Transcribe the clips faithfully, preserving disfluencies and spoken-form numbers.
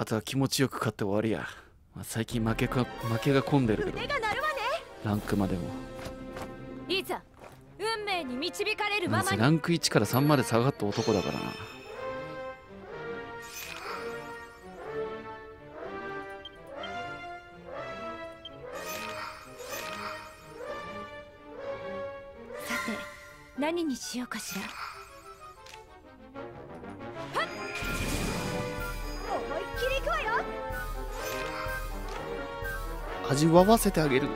あとは気持ちよく勝って終わりや。まあ、最近負けか負けが込んでるけど、ランクまでもいざ運命に導かれるままにランクいちからさんまで下がった男だからな。何にしようかしら。はっ、思いっきりいくわよ。味わわせてあげる。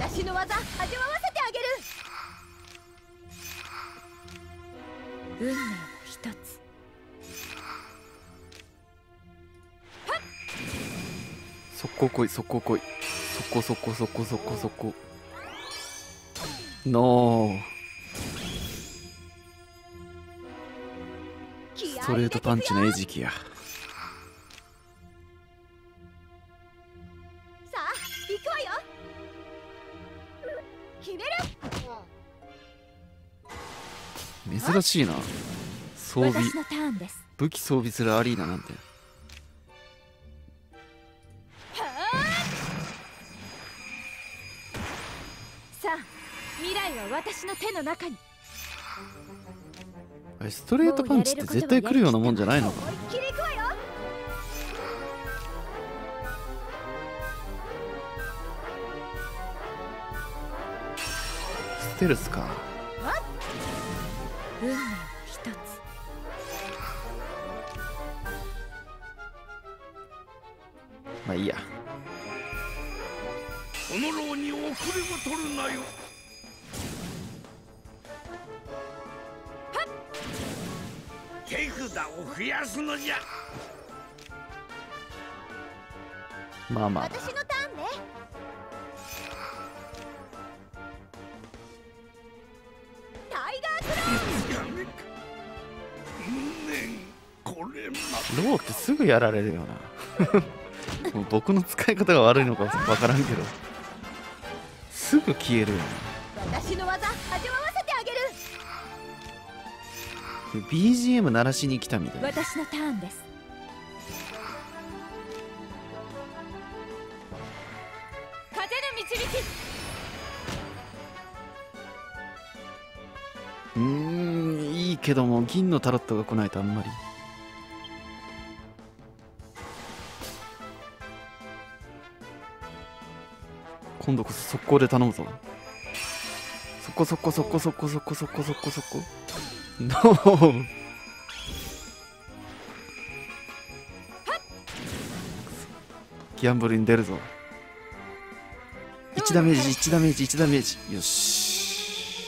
私の技、味わわせてあげる。運命の一つ。速攻来い、速攻来い、速攻速攻速攻速攻速攻。ノーストレートパンチの餌食や。さあ行くわよ。決める。珍しいな、装備武器装備するアリーナなんて。私の手の中に。ストレートパンチって絶対来るようなもんじゃないのか。ステルスか。運命一つ。まあいいや。この浪人を遅れも取るなよ。手札を増やすのじゃ。まあまあ。私のターンね。タイガークライ。ローってすぐやられるよな。もう僕の使い方が悪いのかわからんけど、すぐ消えるよな。私の技、味わわせてあげる。ビージーエム 鳴らしに来たみたいな。私のターンです。風の導き。うーん、いいけども銀のタロットが来ないとあんまり。今度こそ速攻で頼むぞ。速攻速攻速攻速攻速攻速攻速攻速攻。ノーギャンブルに出るぞ。いちダメージいちダメージいちダメージ。よし、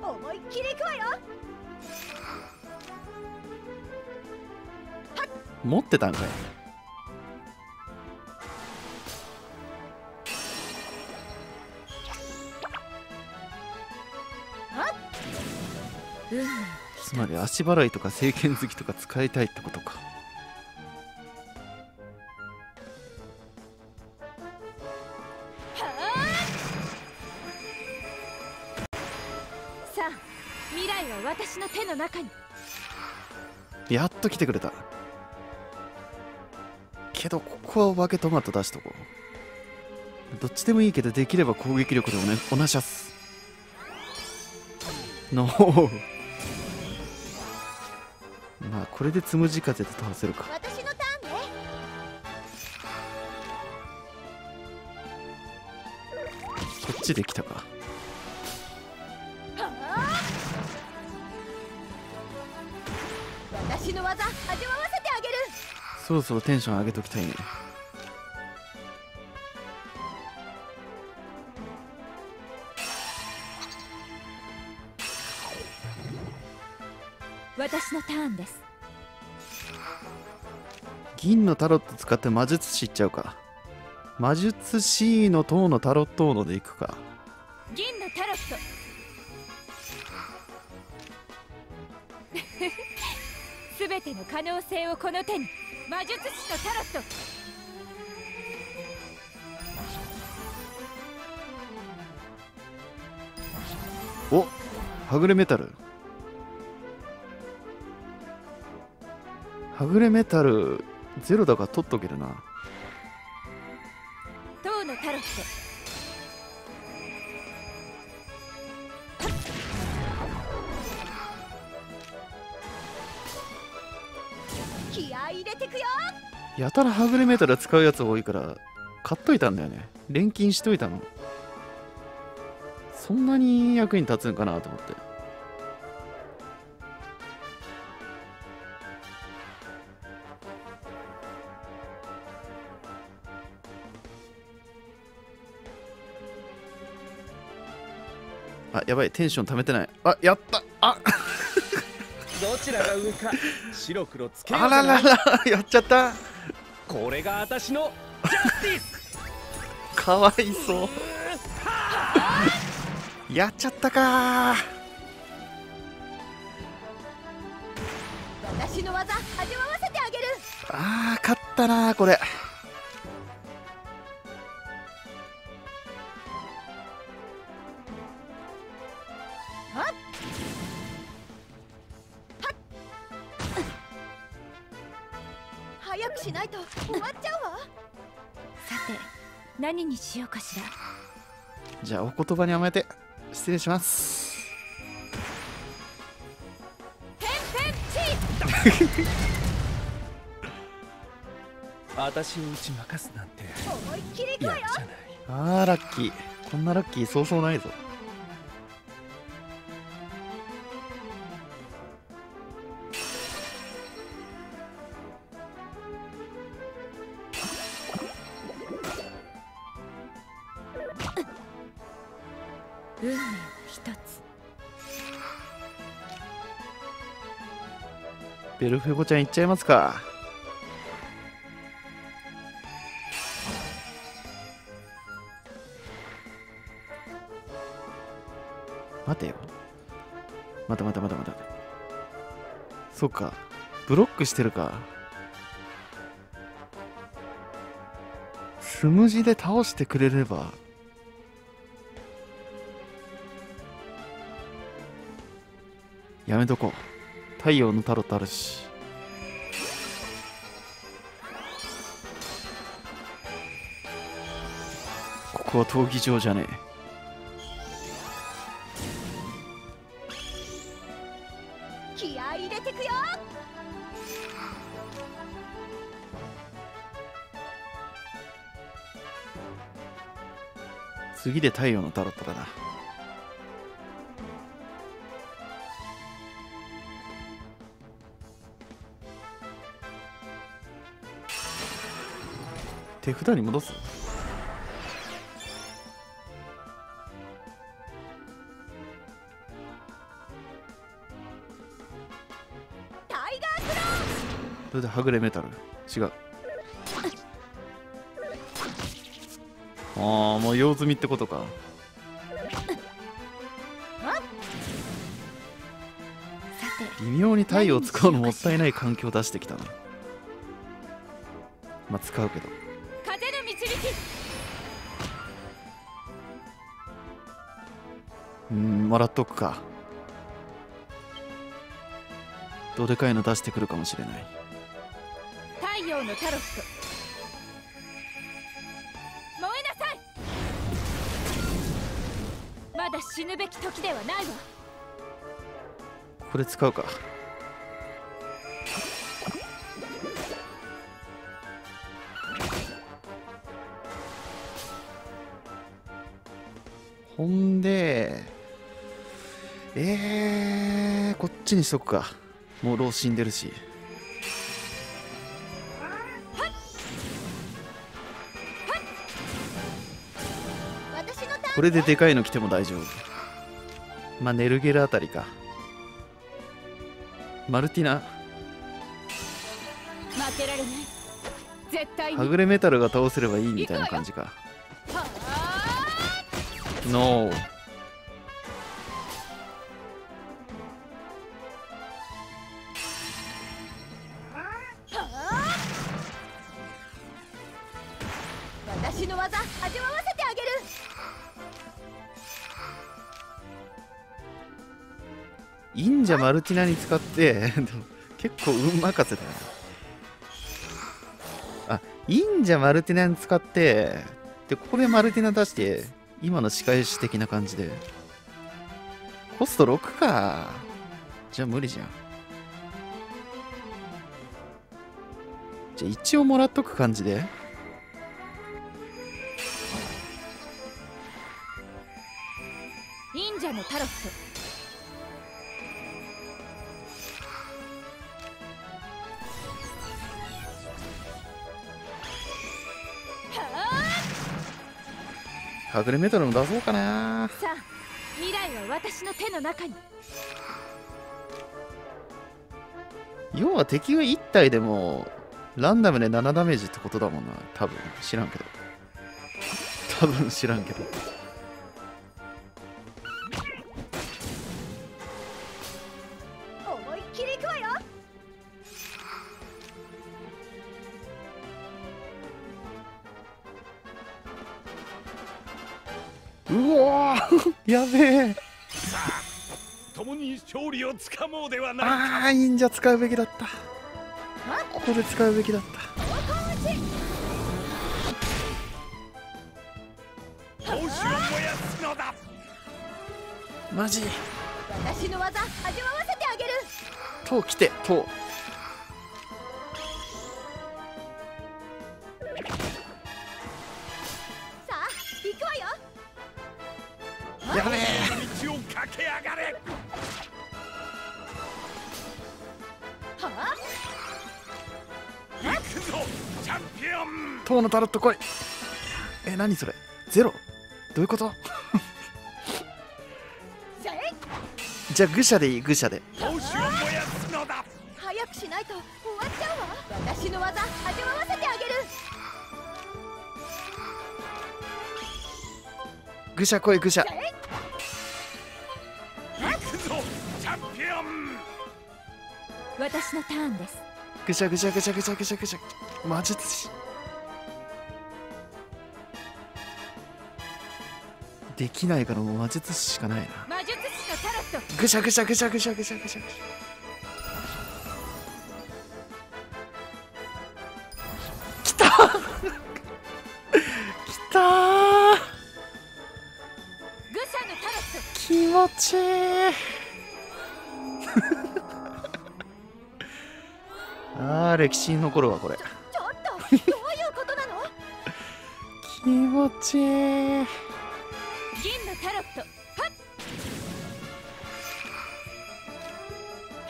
思いっきりいくわよ。持ってたんかい。つまり足払いとか聖剣好きとか使いたいってことか。さあ未来は私の手の中に。やっと来てくれたけど、ここはお化けトマト出しとこう。どっちでもいいけど、できれば攻撃力でもね。おなしゃす。ノーまあこれでつむじ風で倒せるか。私のターンね。こっちできたか。私の技、味わわせてあげる。そろそろテンション上げときたいね。私のターンです。銀のタロット使って魔術師いっちゃうか。魔術師の塔のタロットのでいくか。銀のタロット素全ての可能性をこの手に、魔術師のタロット。お、はぐれメタル。はぐれメタルゼロだから取っとけるな。塔のタロット。やたらはぐれメタル使うやつ多いから買っといたんだよね。錬金しといたの。そんなに役に立つんかなと思って。あ、やばい、テンション溜めてない。あ、やった。あどちらが上か白黒つけよう。あららら、やっちゃった。これが私のジャスティス。かわいそう。やっちゃったか。私の技味わわせてあげる。ああ、勝ったなこれ。早くしないと終わっちゃうわ。さて何にしようかしら。じゃあお言葉に甘えて失礼します。私を打ち負かすなんて思いっきり行くわよ。あーラッキー。こんなラッキーそうそうないぞ。運命の一つ。ベルフェゴちゃんいっちゃいますか。待てよ、待て待て待て待て。そっか、ブロックしてるか。スムジで倒してくれれば。やめとこう。太陽のタロットあるし。ここは闘技場じゃねえ。気合い入れてくよ。次で太陽のタロットだな。手札に戻す。タイガークロー。それではぐれメタル。違う。ああ、もう用済みってことか。微妙に太陽を使うのもったいない環境を出してきたな。まあ使うけど。うん、もらっとくか。どでかいの出してくるかもしれない。太陽のタロット。燃えなさい。まだ死ぬべき時ではないわ。これ使うか。ほんで、えー、こっちにしとくか。もう老死んでるし。これででかいの来ても大丈夫。まあネルゲルあたりか。マルティナ。負けられない。絶対に。はぐれメタルが倒せればいいみたいな感じか。No. 私の技味わわせてあげる。いいんじゃマルティナに使って結構運任せだよな。あ、いいんじゃマルティナに使ってで、ここでマルティナ出して今の仕返し的な感じでコストろくか。じゃあ無理じゃん。じゃあ一応もらっとく感じで。忍者のタロット。隠れメトロも出そうかな。さあ未来は私の手の中に。要は敵がいち体でもランダムでななダメージってことだもんな。多分知らんけど多分知らんけど思いっきりいくわよ。うわーやべえ。さあ共に勝利をつかもうではないか。ああ、忍者使うべきだった。ここで使うべきだった。帽子を燃やすのだ。マジ私の技味わわせてあげる。とう来てとう。さあ行くわよ。やべえ、道を駆け上がれ。はあ、行くぞチャンピオン。塔のタロット来い。え、何それゼロ、どういうことじゃあ愚者でいい、愚者で。帽子を燃やすのだ。早くしないと終わっちゃうわ。私の技味わわせてあげる。愚者来い、愚者。私のターンです。ぐしゃぐしゃぐしゃぐしゃぐしゃぐしゃ。魔術師。できないからもう魔術師しかないな。魔術師のタロット。ぐしゃぐしゃぐしゃぐしゃぐしゃぐしゃ。きた。きた。ぐしゃのタロット。気持ちいい。あー、歴史に残るわこれ。ちょ, ちょっとどういうことなの気持ちいい。銀のタロット。はっ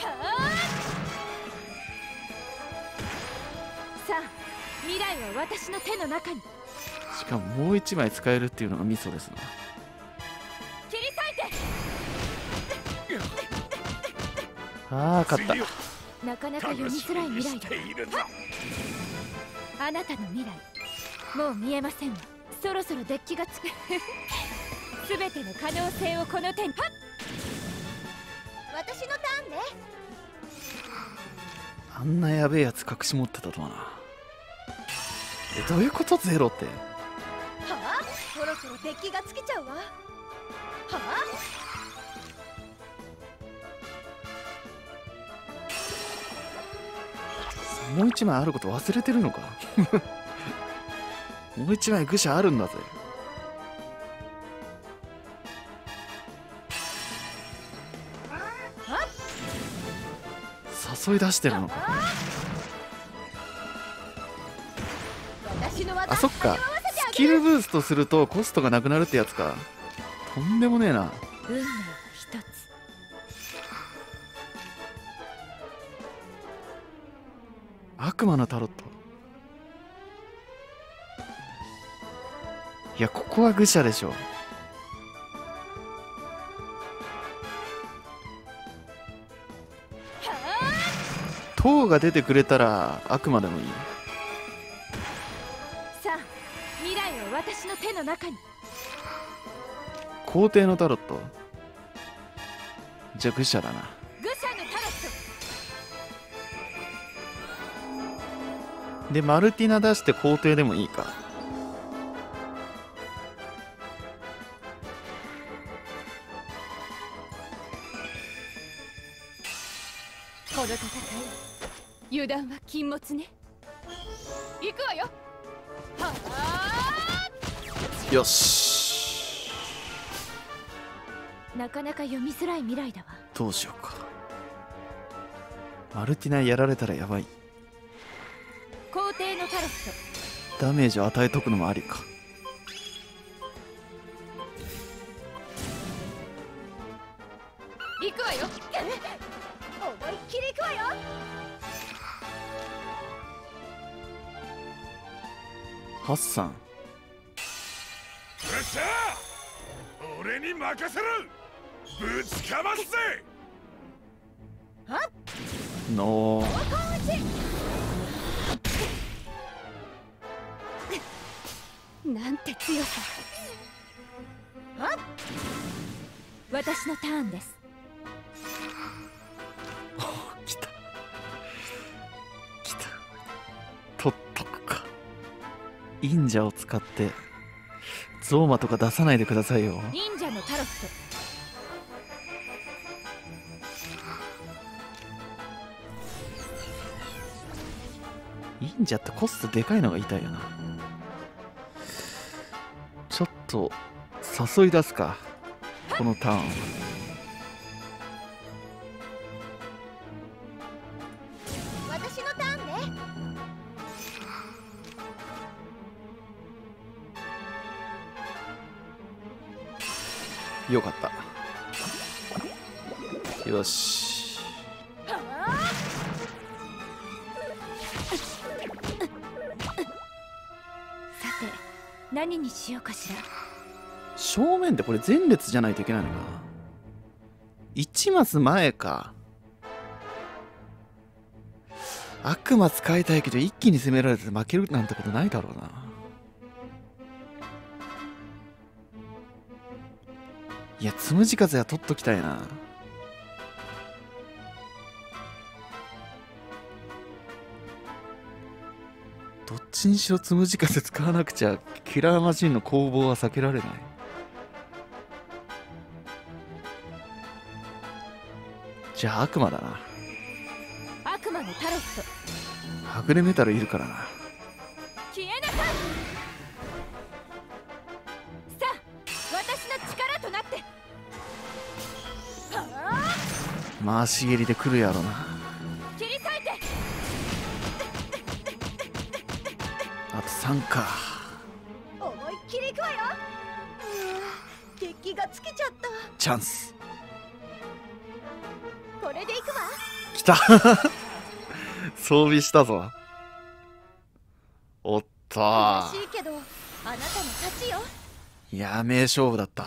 はー。さあ未来は私の手の中に。しかももう一枚使えるっていうのがミソですな。切り裂いて。ああ、勝った。なかなか読みづらい未来だ。あなたの未来もう見えませんわ。そろそろデッキがつくすべての可能性をこの手に。私のターンね。あんなやべえやつ隠し持ってたとはな。え、どういうことゼロって。はあ、そろそろデッキがつけちゃうわ。はあ、もう一枚あること忘れてるのかもう一枚愚者あるんだぜ。誘い出してるのか。あ、そっか、スキルブーストするとコストがなくなるってやつか。とんでもねえな。悪魔のタロット。いや、ここは愚者でしょ。塔が出てくれたら悪魔でもいい。さあ未来は私の手の中に。皇帝のタロット。じゃあ愚者だな。でマルティナ出して皇帝でもいいか。油断は禁物ね。行くわよ。よし。なかなか読みづらい未来だわ。どうしようか。マルティナやられたらやばい。皇帝のタロット。ダメージを与えとくのもありか。行くわよ。思いっきり行くわよ。ハッサン。よっしゃー。俺に任せろ。ぶちかますぜ。はっ。のー。なんて強さ。はっ。私のターンです。忍者を使ってゾーマとか出さないでくださいよ。忍者のタロット。忍者ってコストでかいのが痛いよな。ちょっと誘い出すかこのターン。私のターンね。よかった。よし。さて、何にしようかしら。正面でこれ前列じゃないといけないのかな。一マス前か。悪魔使いたいけど一気に攻められて負けるなんてことないだろうな。いや、つむじ風は取っときたいな。どっちにしろつむじ風使わなくちゃキラーマシンの攻防は避けられない。じゃあ悪魔だな。悪魔のタロット。はぐれメタルいるからな。消えなさい。回し蹴りで来るやろな。切り裂いて。あとさんか。思いっきり行くわよ。敵がつけちゃった。チャンス。これで行くわ。来た。装備したぞ。おっと。悔しいけどあなたの勝ちよ。いや、名勝負だった。